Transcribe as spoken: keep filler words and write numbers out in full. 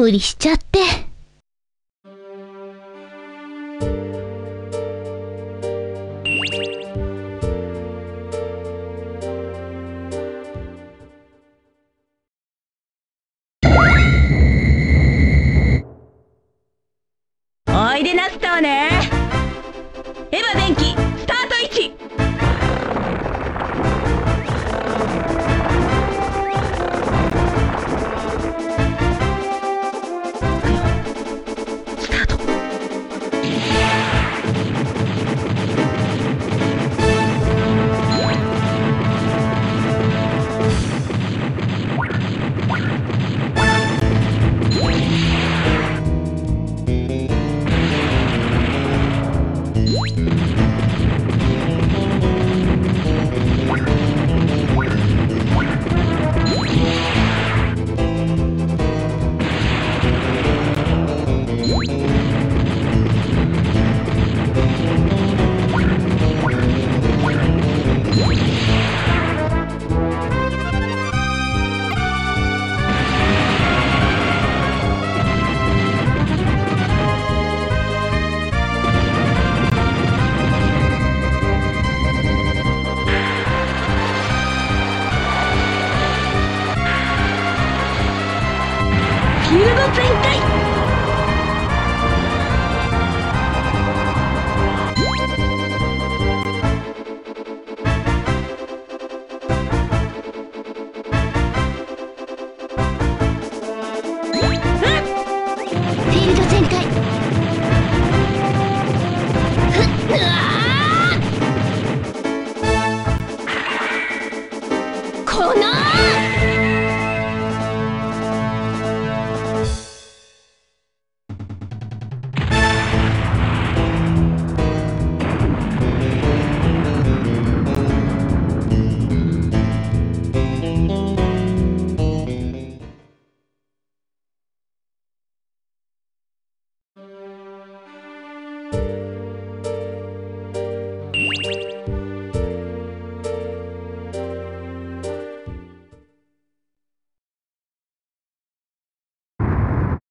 無理しちゃって。おいでなすったわね。エヴァ電機スタート位置。You